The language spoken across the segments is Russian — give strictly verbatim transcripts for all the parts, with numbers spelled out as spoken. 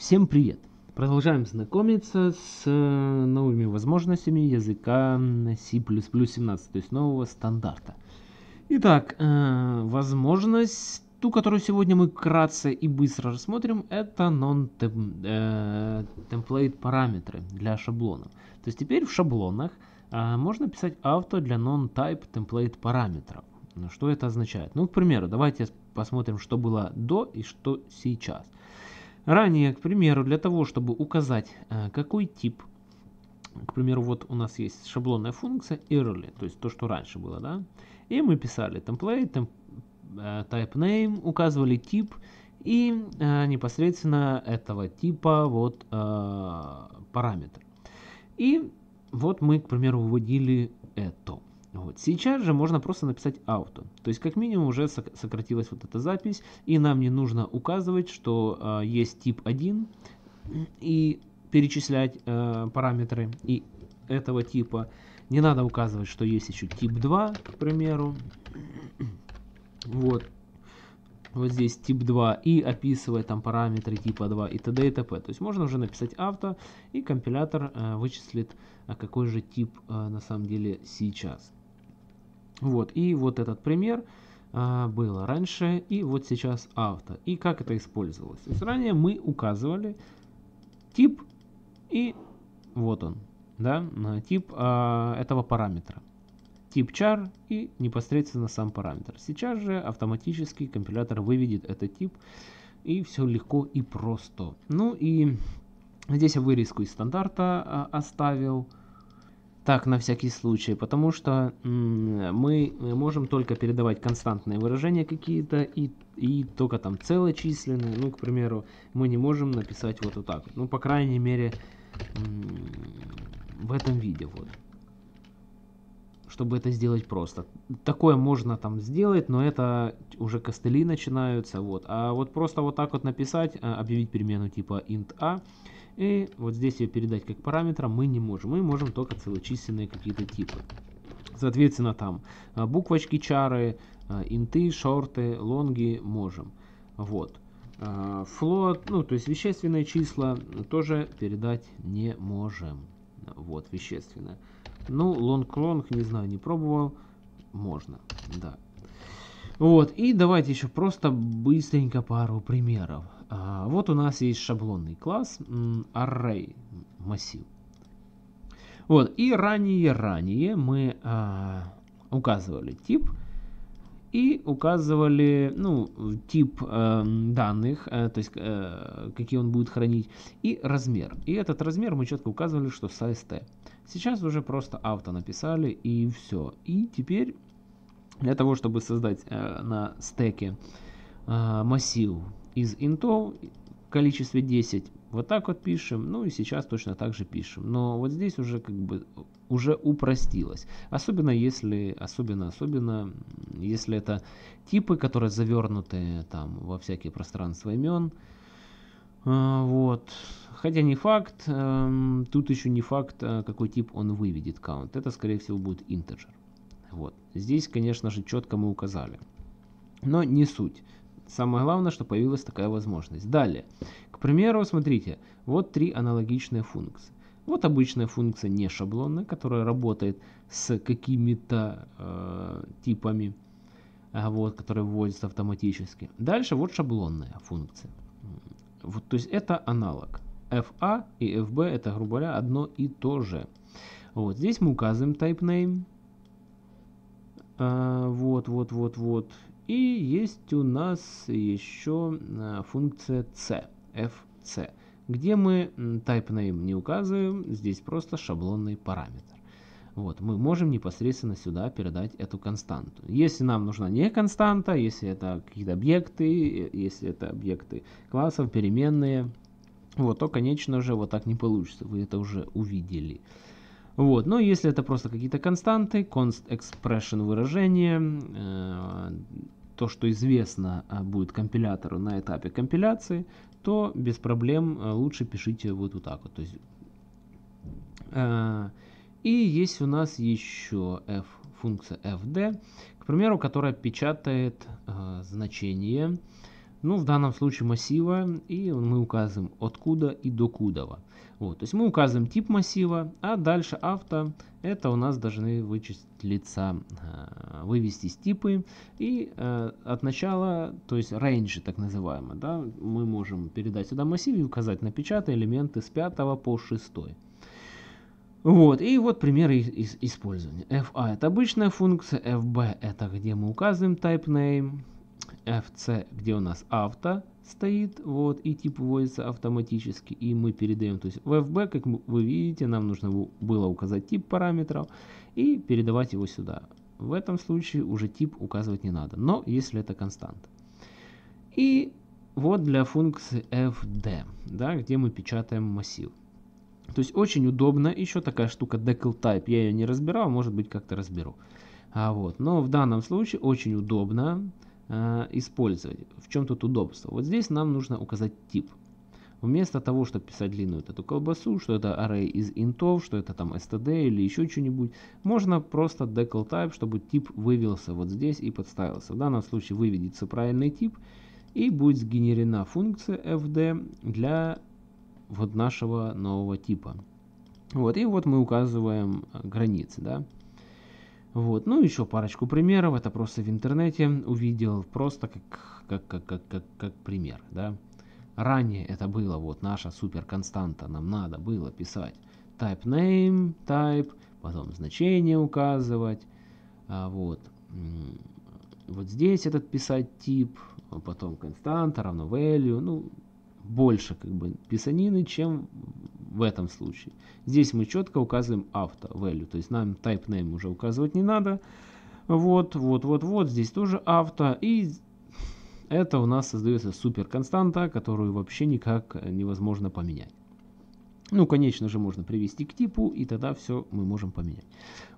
Всем привет! Продолжаем знакомиться с новыми возможностями языка си плюс плюс семнадцать, то есть нового стандарта. Итак, возможность, ту, которую сегодня мы вкратце и быстро рассмотрим, это non-template параметры для шаблонов. То есть теперь в шаблонах можно писать auto для non-type template параметров. Что это означает? Ну, к примеру, давайте посмотрим, что было до и что сейчас. Ранее, к примеру, для того, чтобы указать, какой тип, к примеру, вот у нас есть шаблонная функция early, то есть то, что раньше было, да, и мы писали template, type name, указывали тип, и непосредственно этого типа вот параметр. И вот мы, к примеру, выводили это. Вот. Сейчас же можно просто написать auto, то есть как минимум уже сократилась вот эта запись, и нам не нужно указывать, что э, есть тип один, и перечислять э, параметры и этого типа. Не надо указывать, что есть еще тип два, к примеру, вот, вот здесь тип два, и описывать там параметры типа два и т.д. и т.п. То есть можно уже написать auto, и компилятор э, вычислит, какой же тип э, на самом деле сейчас. Вот, и вот этот пример а, было раньше, и вот сейчас auto. И как это использовалось? То есть ранее мы указывали тип, и вот он, да, тип а, этого параметра. Тип char и непосредственно сам параметр. Сейчас же автоматически компилятор выведет этот тип, и все легко и просто. Ну и здесь я вырезку из стандарта а, оставил. Так, на всякий случай, потому что мы можем только передавать константные выражения какие-то и, и только там целочисленные. Ну, к примеру, мы не можем написать вот, вот так. Ну, по крайней мере, в этом виде. Вот. Чтобы это сделать просто. Такое можно там сделать, но это уже костыли начинаются. Вот. А вот просто вот так вот написать, объявить перемену типа int a, и вот здесь ее передать как параметр мы не можем. Мы можем только целочисленные какие-то типы. Соответственно, там буквочки, чары, инты, шорты, лонги можем. Вот. Float, ну, то есть вещественные числа тоже передать не можем. Вот, вещественное. Ну, лонг-лонг, не знаю, не пробовал. Можно, да. Вот, и давайте еще просто быстренько пару примеров. Вот у нас есть шаблонный класс array массив. Вот, и ранее-ранее мы а, указывали тип и указывали, ну, тип а, данных, а, то есть а, какие он будет хранить, и размер. И этот размер мы четко указывали, что size t. Сейчас уже просто auto написали, и все. И теперь для того, чтобы создать а, на стеке а, массив из интов в количестве десять, вот так вот пишем, ну и сейчас точно так же пишем, но вот здесь уже как бы уже упростилось, особенно если особенно особенно если это типы, которые завернуты там во всякие пространства имен. Вот, хотя не факт, тут еще не факт, какой тип он выведет. Count, это скорее всего будет integer. Вот здесь, конечно же, четко мы указали, но не суть. Самое главное, что появилась такая возможность. Далее, к примеру, смотрите, вот три аналогичные функции. Вот обычная функция не шаблонная, которая работает с какими-то э, типами, э, вот, которые вводятся автоматически. Дальше вот шаблонная функция. Вот, то есть это аналог. эф а и эф би это, грубо говоря, одно и то же. Вот здесь мы указываем type name. Э, вот, вот, вот, вот. И есть у нас еще функция c, fc, где мы type name не указываем, здесь просто шаблонный параметр. Вот, мы можем непосредственно сюда передать эту константу. Если нам нужна не константа, если это какие-то объекты, если это объекты классов, переменные, вот, то, конечно же, вот так не получится, вы это уже увидели. Вот, но если это просто какие-то константы, const expression выражение, э, то, что известно будет компилятору на этапе компиляции, то без проблем лучше пишите вот, вот так вот. То есть, э, и есть у нас еще f, функция fd, к примеру, которая печатает э, значение ну, в данном случае массива, и мы указываем откуда и докудова. Вот, то есть мы указываем тип массива, а дальше авто, это у нас должны вычислить лица, вывести из типы, и э, от начала, то есть range так называемый, да, мы можем передать сюда массив и указать напечатать элементы с пятого по шестой. Вот, и вот примеры из использования. эф эй это обычная функция, эф би это где мы указываем type name, эф си где у нас авто стоит, вот, и тип вводится автоматически, и мы передаем, то есть в эф би, как вы видите, нам нужно было указать тип параметров и передавать его сюда. В этом случае уже тип указывать не надо, но если это константа. И вот для функции эф ди, да, где мы печатаем массив. То есть очень удобно, еще такая штука DeclType, я ее не разбирал, может быть как-то разберу. А вот, но в данном случае очень удобно э, использовать. В чем тут удобство? Вот здесь нам нужно указать тип. Вместо того, чтобы писать длинную вот эту колбасу, что это array из интов, что это там std или еще что-нибудь, можно просто DeclType, чтобы тип вывелся вот здесь и подставился. В данном случае выведется правильный тип и будет сгенерена функция fd для вот нашего нового типа. Вот, и вот мы указываем границы, да. Вот, ну еще парочку примеров, это просто в интернете увидел, просто как, как, как, как, как, как пример, да. Ранее это было вот наша супер константа, нам надо было писать type name, type, потом значение указывать, вот, вот здесь этот писать тип, потом константа равно value, ну, больше как бы писанины, чем в этом случае. Здесь мы четко указываем авто value, то есть нам type name уже указывать не надо. Вот, вот, вот, вот, здесь тоже авто, и это у нас создается супер константа, которую вообще никак невозможно поменять. Ну, конечно же, можно привести к типу, и тогда все мы можем поменять.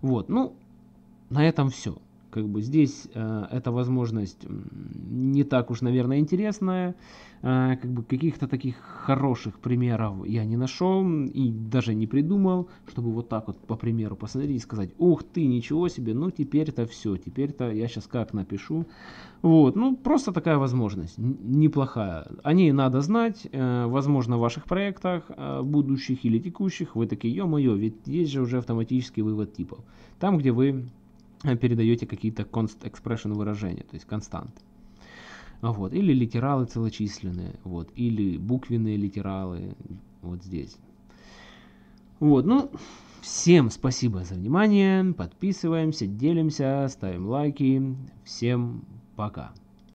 Вот, ну, на этом все. Как бы здесь э, эта возможность не так уж, наверное, интересная. Э, как бы каких-то таких хороших примеров я не нашел и даже не придумал, чтобы вот так вот по примеру посмотреть и сказать: ух ты, ничего себе, ну теперь-то все, теперь-то я сейчас как напишу. Вот, ну просто такая возможность неплохая. О ней надо знать. Э, возможно, в ваших проектах э, будущих или текущих вы такие: ё-моё, ведь есть же уже автоматический вывод типов. Там, где вы передаете какие-то const expression выражения, то есть константы. Вот. Или литералы целочисленные, вот. Или буквенные литералы, вот здесь. Вот, ну, всем спасибо за внимание, подписываемся, делимся, ставим лайки, всем пока.